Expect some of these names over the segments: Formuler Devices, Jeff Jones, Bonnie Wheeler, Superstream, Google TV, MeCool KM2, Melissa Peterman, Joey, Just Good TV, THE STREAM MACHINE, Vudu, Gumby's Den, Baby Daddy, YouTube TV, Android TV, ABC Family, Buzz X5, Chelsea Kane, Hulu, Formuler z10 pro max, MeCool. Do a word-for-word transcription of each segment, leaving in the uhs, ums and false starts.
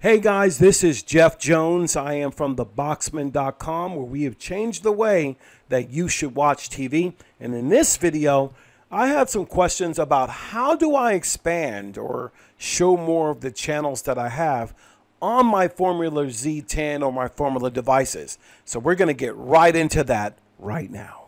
Hey guys, this is Jeff Jones. I am from the boxman dot com, where we have changed the way that you should watch T V. And in this video, I have some questions about how do I expand or show more of the channels that I have on my Formuler Z ten or my Formuler devices. So we're going to get right into that right now.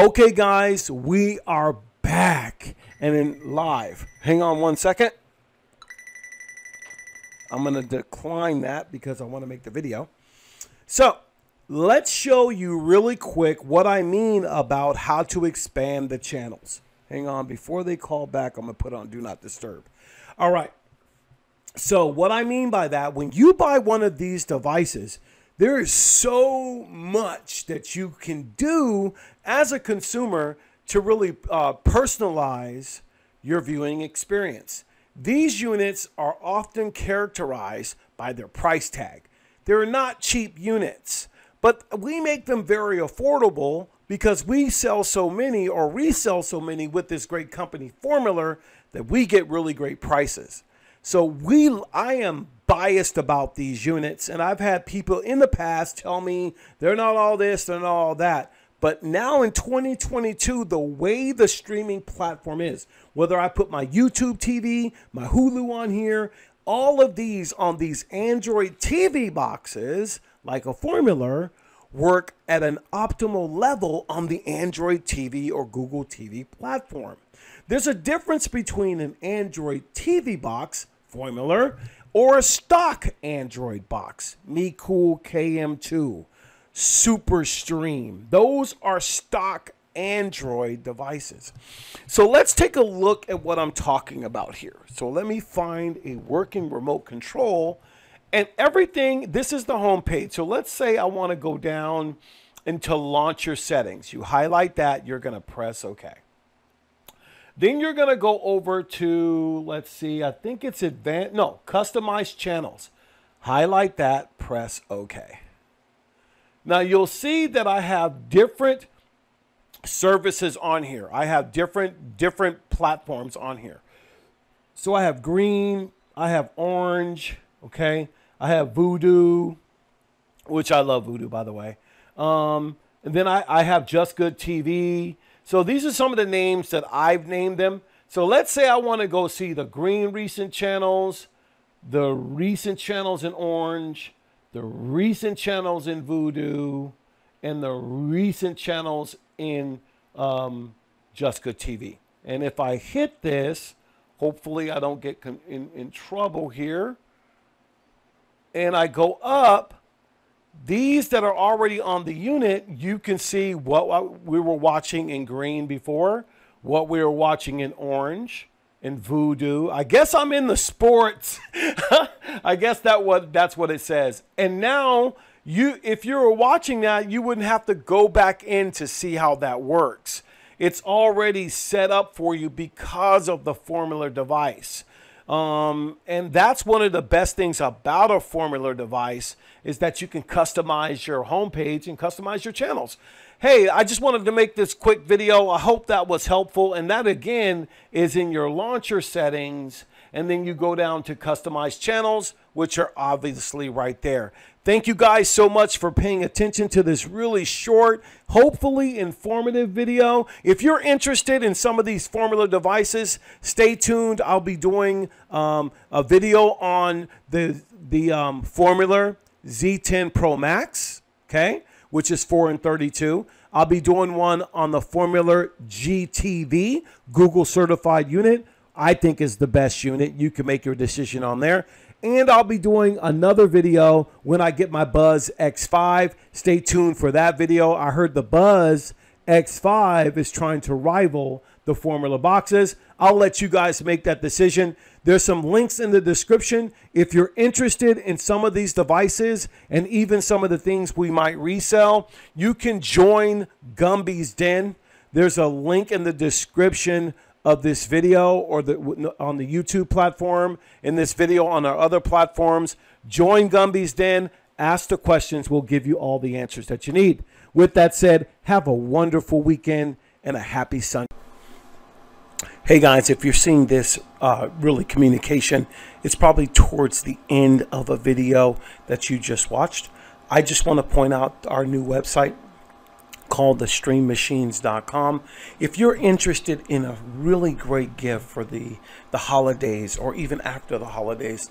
Okay guys, we are back and in live. Hang on one second. I'm gonna decline that because I wanna make the video. So let's show you really quick what I mean about how to expand the channels. Hang on, before they call back, I'm gonna put on do not disturb. All right, so what I mean by that, when you buy one of these devices, there is so much that you can do as a consumer to really uh, personalize your viewing experience. These units are often characterized by their price tag. They're not cheap units, but we make them very affordable because we sell so many or resell so many with this great company Formuler that we get really great prices. So we, I am biased about these units, and I've had people in the past tell me they're not all this, they're not all that. But now in twenty twenty-two, the way the streaming platform is, whether I put my YouTube T V, my Hulu on here, all of these on these Android T V boxes, like a Formuler, work at an optimal level on the Android T V or Google T V platform. There's a difference between an Android T V box, Formuler, or a stock Android box, MeCool K M two, Superstream. Those are stock Android devices. So let's take a look at what I'm talking about here. So let me find a working remote control and everything. This is the home page. So let's say I want to go down into launcher settings. You highlight that, you're going to press OK. Then you're going to go over to, let's see, I think it's advanced, no, customized channels. Highlight that, press OK. Now you'll see that I have different services on here. I have different, different platforms on here. So I have green, I have orange, okay? I have Vudu, which I love Vudu, by the way. Um, and then I, I have Just Good T V. So these are some of the names that I've named them. So let's say I want to go see the green recent channels, the recent channels in orange, the recent channels in Vudu, and the recent channels in um, Just Good T V. And if I hit this, hopefully I don't get in, in trouble here. And I go up. These that are already on the unit, you can see what we were watching in green before, what we were watching in orange, in Vudu. I guess I'm in the sports. I guess that what that's what it says. And now you, if you were watching that, you wouldn't have to go back in to see how that works. It's already set up for you because of the Formuler device. Um, and that's one of the best things about a Formuler device is that you can customize your homepage and customize your channels. Hey, I just wanted to make this quick video. I hope that was helpful. And that again is in your launcher settings. And then you go down to customize channels, which are obviously right there. Thank you guys so much for paying attention to this really short, hopefully informative video. If you're interested in some of these Formuler devices, stay tuned. I'll be doing um, a video on the, the um, Formuler Z ten Pro Max, okay, which is four and thirty-two. I'll be doing one on the Formuler G T V, Google certified unit. I think is the best unit. You can make your decision on there. And I'll be doing another video when I get my Buzz X five. Stay tuned for that video. I heard the Buzz X five is trying to rival the Formuler boxes. I'll let you guys make that decision. There's some links in the description. If you're interested in some of these devices and even some of the things we might resell, you can join Gumby's Den. There's a link in the description of this video or the, on the YouTube platform, in this video on our other platforms. Join Gumby's Den, ask the questions, we'll give you all the answers that you need. With that said, have a wonderful weekend and a happy Sunday. Hey guys, if you're seeing this uh, really communication, it's probably towards the end of a video that you just watched. I just want to point out our new website called the stream machines dot com. If you're interested in a really great gift for the, the holidays or even after the holidays,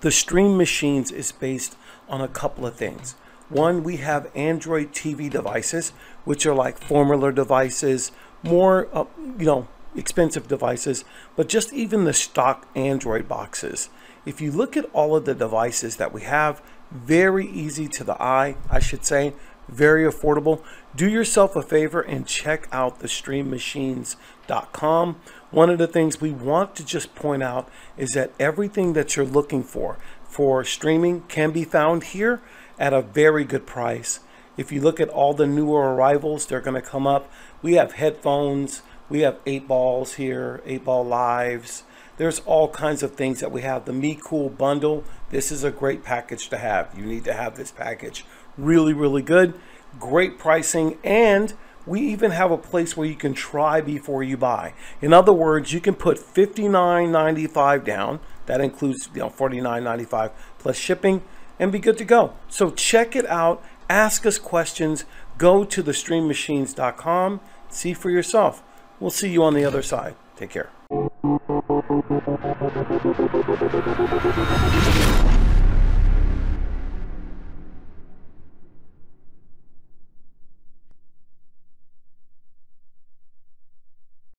the Stream Machines is based on a couple of things. One, we have Android T V devices, which are like Formuler devices, more, uh, you know, expensive devices, but just even the stock Android boxes. If you look at all of the devices that we have, very easy to the eye, I should say, very affordable. Do yourself a favor and check out the stream machines dot com. One of the things we want to just point out is that everything that you're looking for for streaming can be found here at a very good price. If you look at all the newer arrivals, they're going to come up. We have headphones, we have eight balls here, eight ball lives. There's all kinds of things that we have. The MeCool bundle, this is a great package to have. You need to have this package. Really, really good, great pricing, and we even have a place where you can try before you buy. In other words, you can put fifty-nine ninety-five down. That includes, you know, forty-nine ninety-five plus shipping, and be good to go. So check it out. Ask us questions. Go to the stream machines dot com. See for yourself. We'll see you on the other side. Take care.